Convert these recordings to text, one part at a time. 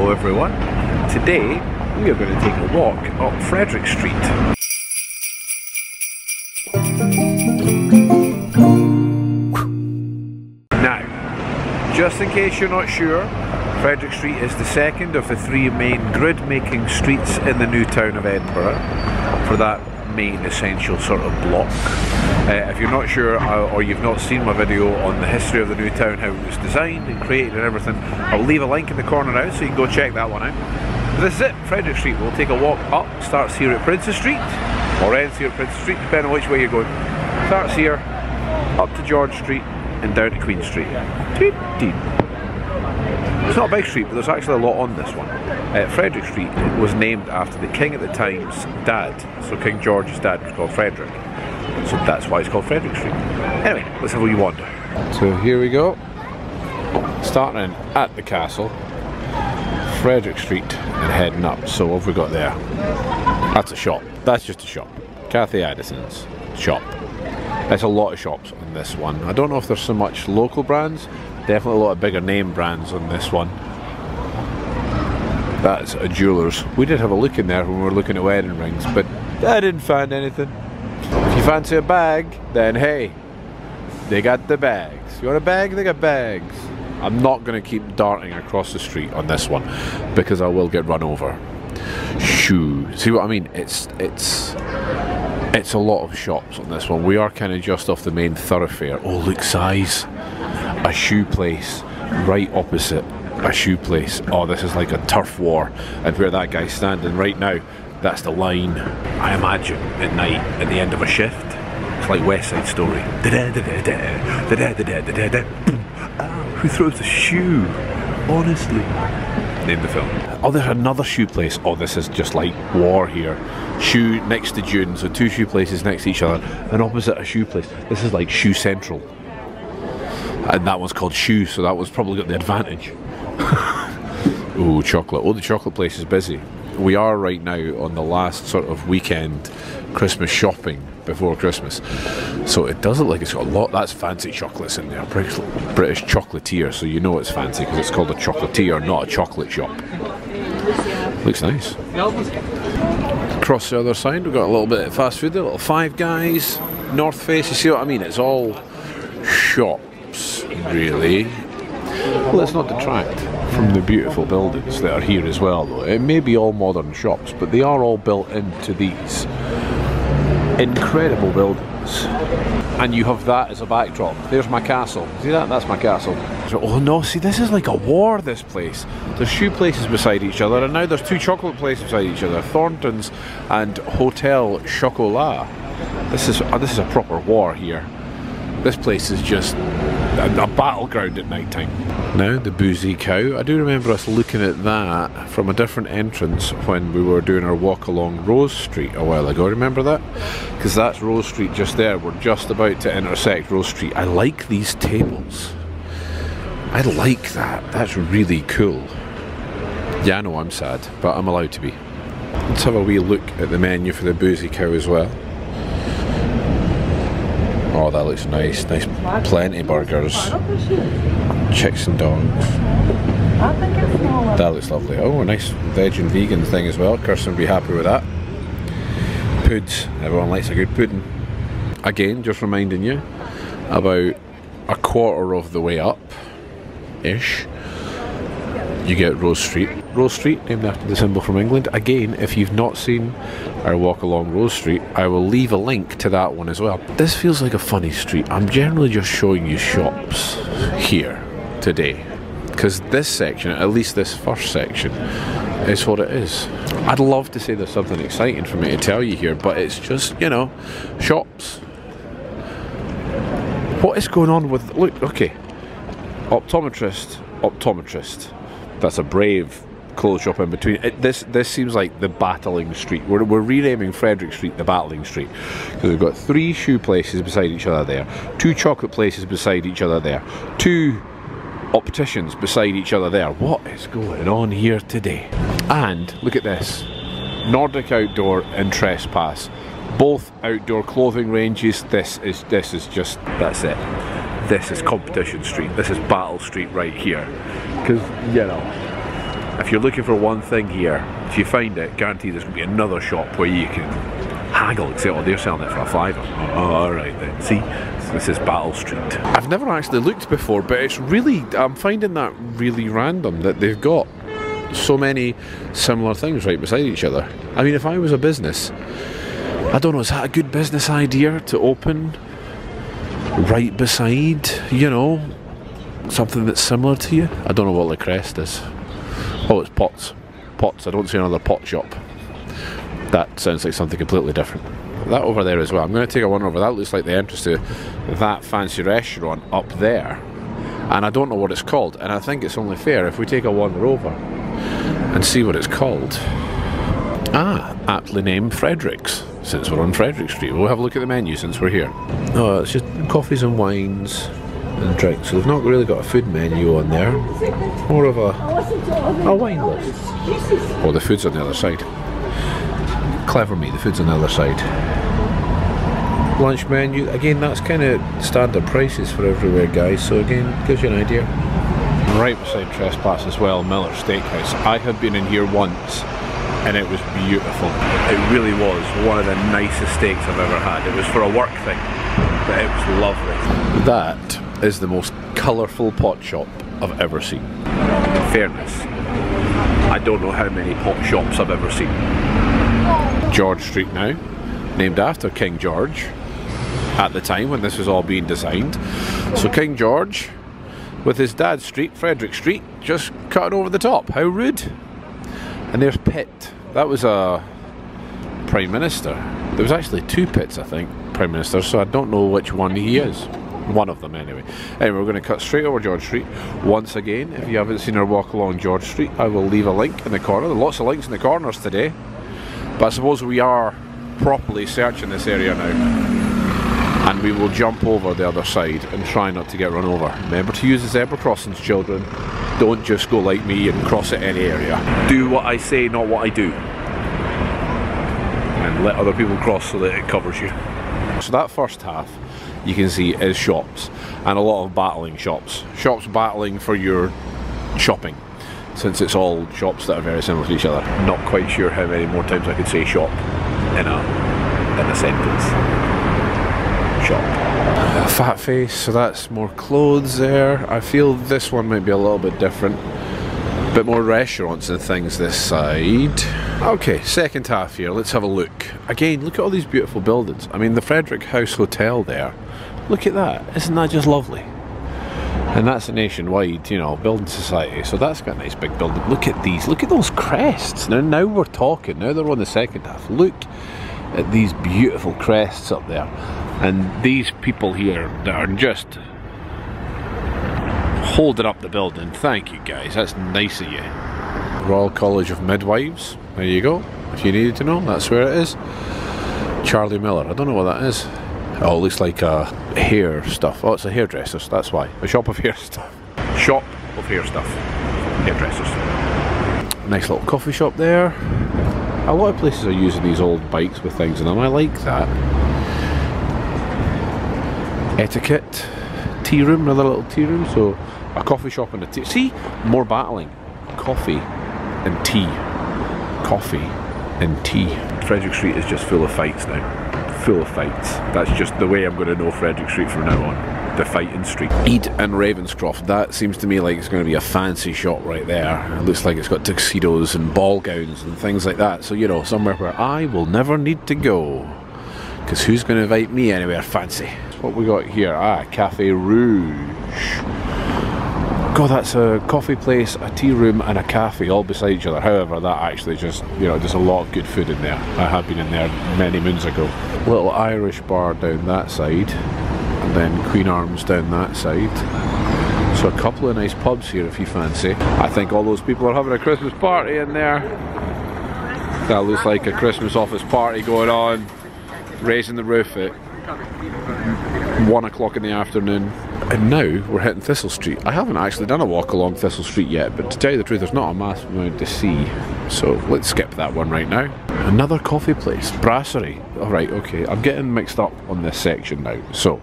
Hello everyone, today we are going to take a walk up Frederick Street. Now, just in case you're not sure, Frederick Street is the second of the three main grid-making streets in the New Town of Edinburgh, for that main essential sort of block. If you're not sure or you've not seen my video on the history of the New Town, how it was designed and created and everything, I'll leave a link in the corner now so you can go check that one out. But this is it, Frederick Street. We'll take a walk up, starts here at Princes Street, or ends here at Princes Street, depending on which way you're going. Starts here, up to George Street and down to Queen Street. It's not a big street, but there's actually a lot on this one. Frederick Street was named after the king at the time's dad, so King George's dad was called Frederick, so that's why it's called Frederick Street. Anyway, let's have a wee wander. So here we go, starting at the castle, Frederick Street and heading up. So what have we got there? That's a shop, that's just a shop, Cathy Addison's shop. There's a lot of shops on this one. I don't know if there's so much local brands. Definitely a lot of bigger name brands on this one. That's a jeweller's. We did have a look in there when we were looking at wedding rings, but I didn't find anything. If you fancy a bag, then hey, they got the bags. You want a bag? They got bags. I'm not going to keep darting across the street on this one because I will get run over. Shoo. See what I mean? It's a lot of shops on this one. We are kind of just off the main thoroughfare. Oh, look, size. A shoe place, right opposite a shoe place. Oh, this is like a turf war, and where that guy's standing right now, that's the line. I imagine at night, at the end of a shift, it's like West Side Story. Oh, who throws a shoe? Honestly. Name the film. Oh, there's another shoe place. Oh, this is just like war here. Shoe next to June, so two shoe places next to each other, and opposite a shoe place. This is like Shoe Central. And that one's called Shoe, so that one's probably got the advantage. Oh, chocolate. Oh, the chocolate place is busy. We are right now on the last sort of weekend Christmas shopping before Christmas. So it does look like it's got a lot. That's fancy chocolates in there. British chocolatier, so you know it's fancy because it's called a chocolatier, not a chocolate shop. Looks nice. Across the other side, we've got a little bit of fast food, a little Five Guys, North Face. You see what I mean? It's all shop. Really, let's not detract from the beautiful buildings that are here as well, though. It may be all modern shops, but they are all built into these incredible buildings, and you have that as a backdrop. There's my castle. See that? That's my castle. So, oh no, see, this is like a war, this place. There's shoe places beside each other, and now there's two chocolate places beside each other, Thornton's and Hotel Chocolat. This is a proper war here. This place is just a battleground at night time. Now, the Boozy Cow. I do remember us looking at that from a different entrance when we were doing our walk along Rose Street a while ago. Remember that? Because that's Rose Street just there. We're just about to intersect Rose Street. I like these tables. I like that. That's really cool. Yeah, I know I'm sad, but I'm allowed to be. Let's have a wee look at the menu for the Boozy Cow as well. Oh, that looks nice. Nice, plenty burgers, chicks and dogs. That looks lovely. Oh, a nice veg and vegan thing as well. Kirsten would be happy with that. Puds. Everyone likes a good pudding. Again, just reminding you, about a quarter of the way up, ish, you get Rose Street. Rose Street, named after the symbol from England. Again, if you've not seen our walk along Rose Street, I will leave a link to that one as well. This feels like a funny street. I'm generally just showing you shops here today, because this section, at least this first section, is what it is. I'd love to say there's something exciting for me to tell you here, but it's just, you know, shops. What is going on with, look, okay, optometrist, optometrist. That's a brave clothes shop in between. This seems like the battling street. We're renaming Frederick Street the battling street, because we've got three shoe places beside each other there, two chocolate places beside each other there, two opticians beside each other there. What is going on here today? And look at this, Nordic Outdoor and Trespass, both outdoor clothing ranges. This is just, that's it. This is competition street. This is battle street right here. Because, you know, If you're looking for one thing here, if you find it, guaranteed there's going to be another shop where you can haggle, except they're selling it for a £5. Oh, alright then. See, this is Battle Street. I've never actually looked before, but it's really, I'm finding that really random that they've got so many similar things right beside each other. I mean, if I was a business, I don't know, is that a good business idea to open right beside, you know, something that's similar to you? I don't know what the crest is. Oh, it's pots. Pots, I don't see another pot shop. That sounds like something completely different. That over there as well, I'm going to take a wander over. That looks like the entrance to that fancy restaurant up there. And I don't know what it's called, and I think it's only fair if we take a wander over and see what it's called. Ah, aptly named Frederick's, since we're on Frederick Street. We'll have a look at the menu since we're here. Oh, it's just coffees and wines and drinks, so they've not really got a food menu on there. More of a wine list. Oh, the food's on the other side. Clever me, the food's on the other side. Lunch menu, again that's kind of standard prices for everywhere guys, so again gives you an idea. Right beside Trespass as well, Miller Steakhouse. I had been in here once and it was beautiful. It really was one of the nicest steaks I've ever had. It was for a work thing, but it was lovely. That is the most colourful pot shop I've ever seen. In fairness, I don't know how many pot shops I've ever seen. George Street now, named after King George. At the time when this was all being designed. So King George, with his dad's street, Frederick Street, just cutting over the top. How rude. And there's Pitt. That was a Prime Minister. There was actually two Pitts, I think, Prime Minister, so I don't know which one he is. One of them, anyway. Anyway, we're going to cut straight over George Street. Once again, if you haven't seen our walk along George Street, I will leave a link in the corner. There are lots of links in the corners today. But I suppose we are properly searching this area now. And we will jump over the other side and try not to get run over. Remember to use the zebra crossings, children. Don't just go like me and cross at any area. Do what I say, not what I do. And let other people cross so that it covers you. So that first half, you can see, is shops. And a lot of battling shops. Shops battling for your shopping. Since it's all shops that are very similar to each other. Not quite sure how many more times I could say shop in a sentence. Shop. Fat face, so that's more clothes there. I feel this one might be a little bit different. A bit more restaurants and things this side. Okay, second half here, let's have a look. Again, look at all these beautiful buildings. I mean, the Frederick House Hotel there. Look at that, isn't that just lovely? And that's a nationwide, you know, building society, so that's got a nice big building. Look at these, look at those crests. Now we're talking, now they're on the second half. Look at these beautiful crests up there. And these people here that are just holding up the building. Thank you guys, that's nice of you. Royal College of Midwives, there you go. If you needed to know, that's where it is. Charlie Miller, I don't know what that is. Oh, it looks like hair stuff. Oh, it's a hairdresser, that's why. A shop of hair stuff. Shop of hair stuff. Hairdressers. Nice little coffee shop there. A lot of places are using these old bikes with things in them, I like that. Etiquette, tea room, another little tea room, so a coffee shop and a tea. See, more battling. Coffee and tea. Coffee and tea. Frederick Street is just full of fights now. Full of fights. That's just the way I'm going to know Frederick Street from now on. The fighting street. Ede and Ravenscroft, that seems to me like it's going to be a fancy shop right there. It looks like it's got tuxedos and ball gowns and things like that, so you know, somewhere where I will never need to go. Because who's going to invite me anywhere fancy? What we got here? Ah, Cafe Rouge. God, that's a coffee place, a tea room and a cafe all beside each other. However, that actually just, you know, there's a lot of good food in there. I have been in there many moons ago. Little Irish bar down that side. And then Queen Arms down that side. So a couple of nice pubs here if you fancy. I think all those people are having a Christmas party in there. That looks like a Christmas office party going on. Raising the roof at 1 o'clock in the afternoon. And now we're hitting Thistle Street. I haven't actually done a walk along Thistle Street yet, but to tell you the truth, there's not a massive amount to see. So let's skip that one right now. Another coffee place, Brasserie. Alright, okay, I'm getting mixed up on this section now. So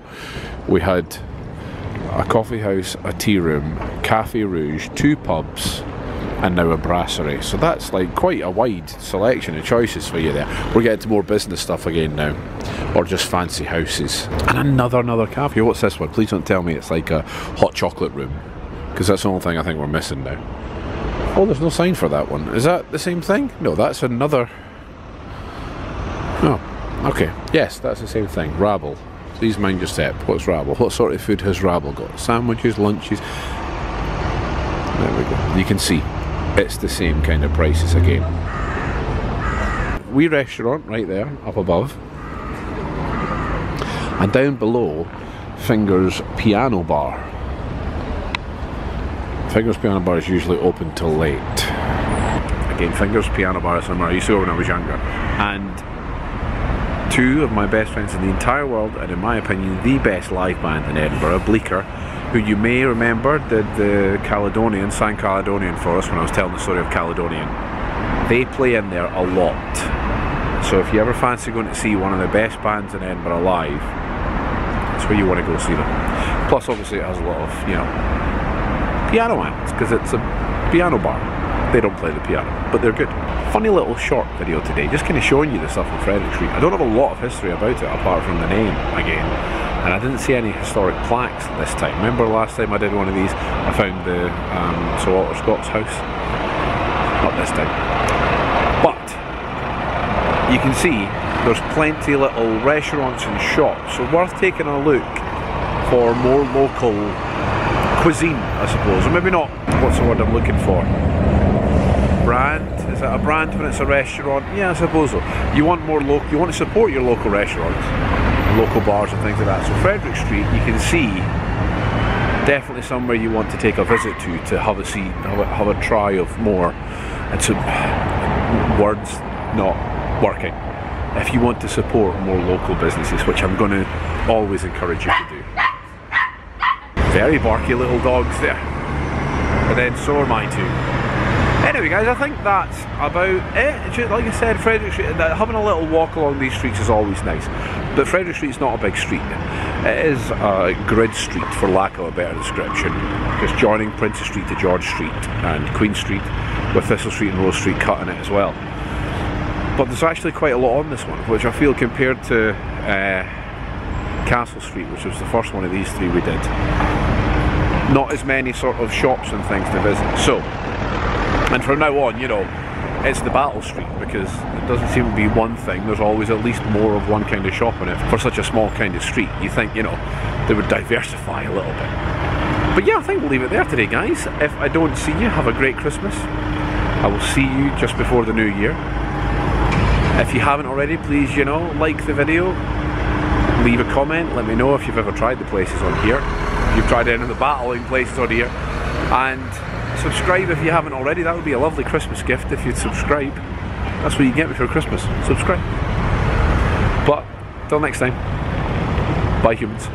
we had a coffee house, a tea room, Cafe Rouge, two pubs, and now a brasserie. So that's like quite a wide selection of choices for you there. We're getting to more business stuff again now, or just fancy houses. And another cafe. What's this one? Please don't tell me it's like a hot chocolate room, because that's the only thing I think we're missing now. Oh, there's no sign for that one. Is that the same thing? No, that's another. Oh, okay. Yes, that's the same thing. Rabble. Please mind your step. What's Rabble? What sort of food has Rabble got? Sandwiches, lunches. There we go. You can see it's the same kind of prices again. Wee restaurant right there up above, and down below Fingers Piano Bar. Fingers Piano Bar is usually open till late. Again, Fingers Piano Bar is somewhere I used to go when I was younger, and two of my best friends in the entire world, and in my opinion the best live band in Edinburgh, Bleecker, who you may remember did the Caledonian, sang Caledonian for us when I was telling the story of Caledonian. They play in there a lot, so if you ever fancy going to see one of the best bands in Edinburgh live, that's where you want to go see them. Plus obviously it has a lot of, you know, piano acts, because it's a piano bar. They don't play the piano, but they're good. Funny little short video today, just kind of showing you the stuff on Frederick Street. I don't have a lot of history about it apart from the name again, and I didn't see any historic plaques this time. Remember last time I did one of these, I found the Sir Walter Scott's house? Not this time. But you can see there's plenty of little restaurants and shops, so worth taking a look for more local cuisine, I suppose, or maybe not. What's the word I'm looking for? Brand? Is that a brand when it's a restaurant? Yeah, I suppose so. You want more local, you want to support your local restaurants, local bars and things like that. So Frederick Street, you can see, definitely somewhere you want to take a visit to have a see, have a try of more. It's words not working. If you want to support more local businesses, which I'm going to always encourage you to do. Very barky little dogs there, but then so are my two. Anyway guys, I think that's about it. Like I said, Frederick Street, having a little walk along these streets is always nice. But Frederick Street's not a big street. It is a grid street, for lack of a better description. Just joining Princes Street to George Street and Queen Street, with Thistle Street and Rose Street cutting it as well. But there's actually quite a lot on this one, which I feel compared to Castle Street, which was the first one of these three we did. Not as many sort of shops and things to visit. So. And from now on, you know, it's the battle street, because it doesn't seem to be one thing. There's always at least more of one kind of shop in it for such a small kind of street. You think, you know, they would diversify a little bit. But yeah, I think we'll leave it there today, guys. If I don't see you, have a great Christmas. I will see you just before the new year. If you haven't already, please, you know, like the video, leave a comment, let me know if you've ever tried the places on here, if you've tried any of the battling places on here, and subscribe if you haven't already. That would be a lovely Christmas gift if you'd subscribe. That's what you get me for Christmas. Subscribe. But till next time, bye humans.